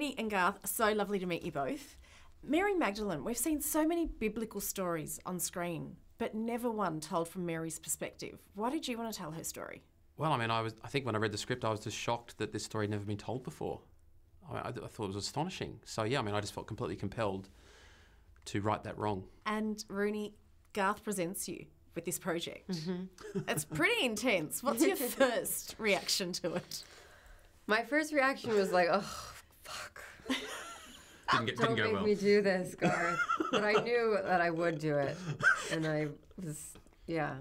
Rooney and Garth, so lovely to meet you both. Mary Magdalene, we've seen so many biblical stories on screen, but never one told from Mary's perspective. Why did you want to tell her story? Well, I mean, I think when I read the script, I was just shocked that this story had never been told before. I thought it was astonishing. So yeah, I mean, I just felt completely compelled to right that wrong. And Rooney, Garth presents you with this project. Mm-hmm. It's pretty intense. What's your first reaction to it? My first reaction was like, oh, fuck. Don't make me do this, Garth. But I knew that I would do it. And I was, yeah.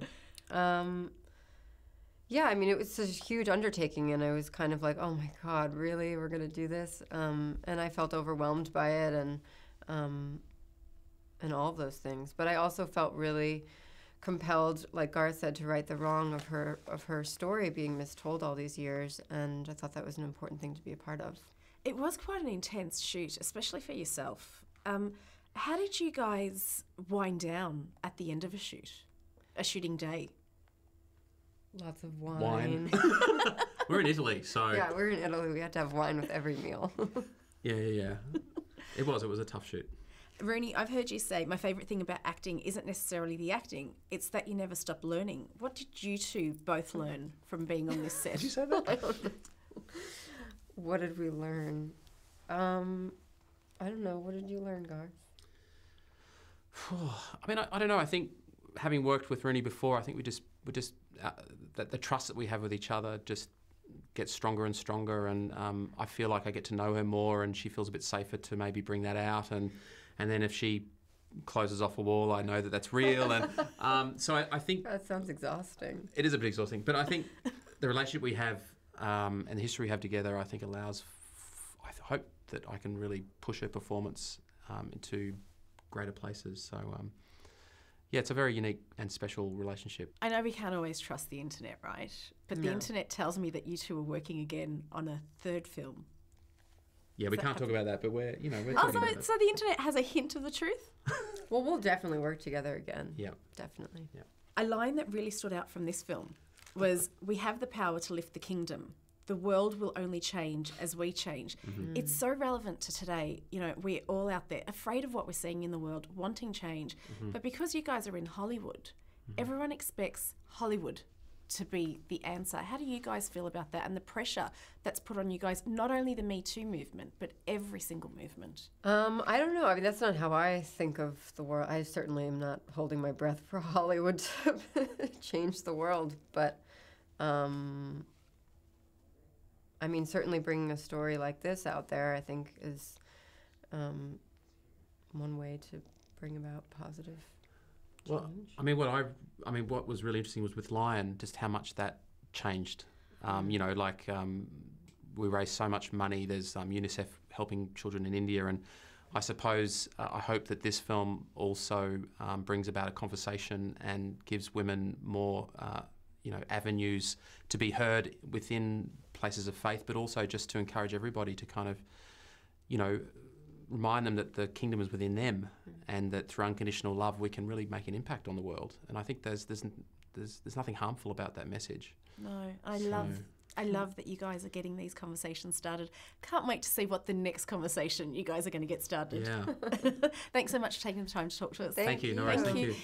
Yeah, I mean, it was such a huge undertaking, and I was kind of like, oh my God, really? We're gonna do this? And I felt overwhelmed by it and all of those things. But I also felt really compelled, like Garth said, to right the wrong of her story being mistold all these years, and I thought that was an important thing to be a part of. It was quite an intense shoot, especially for yourself. How did you guys wind down at the end of a shooting day? Lots of wine. We're in Italy, so... Yeah, we're in Italy. We had to have wine with every meal. Yeah. It was a tough shoot. Rooney, I've heard you say my favourite thing about acting isn't necessarily the acting, it's that you never stop learning. What did you two both learn from being on this set? Did you say that? What did we learn? I don't know. What did you learn, Garth? I mean, I don't know. I think having worked with Rooney before, I think the trust that we have with each other just gets stronger and stronger, and I feel like I get to know her more, and she feels a bit safer to maybe bring that out, and then if she closes off a wall, I know that that's real, and so I think... That sounds exhausting. It is a bit exhausting, but I think the relationship we have and the history we have together, I think allows... I hope that I can really push her performance into greater places, so... Yeah, it's a very unique and special relationship. I know we can't always trust the internet, right? But no. The internet tells me that you two are working again on a third film. Yeah, we can't talk about that, but we're talking about it. So the internet has a hint of the truth? Well, we'll definitely work together again. Yeah. Definitely. Yeah. A line that really stood out from this film was, we have the power to lift the kingdom. The world will only change as we change. Mm-hmm. It's so relevant to today. You know, we're all out there afraid of what we're seeing in the world, wanting change. Mm-hmm. But because you guys are in Hollywood, mm-hmm. everyone expects Hollywood to be the answer. How do you guys feel about that and the pressure that's put on you guys, not only the Me Too movement, but every single movement? I don't know. I mean, that's not how I think of the world. I certainly am not holding my breath for Hollywood to change the world, but... I mean, certainly bringing a story like this out there, I think, is one way to bring about positive change. Well, I mean, what was really interesting was with Lion, just how much that changed. You know, like we raise so much money. There's UNICEF helping children in India, and I suppose I hope that this film also brings about a conversation and gives women more, you know, avenues to be heard within places of faith, but also just to encourage everybody to kind of, you know, remind them that the kingdom is within them, and that through unconditional love we can really make an impact on the world. And I think there's nothing harmful about that message. No, I love that you guys are getting these conversations started. Can't wait to see what the next conversation you guys are going to get started. Yeah. Thanks so much for taking the time to talk to us. Thank you. No worries. Thank you.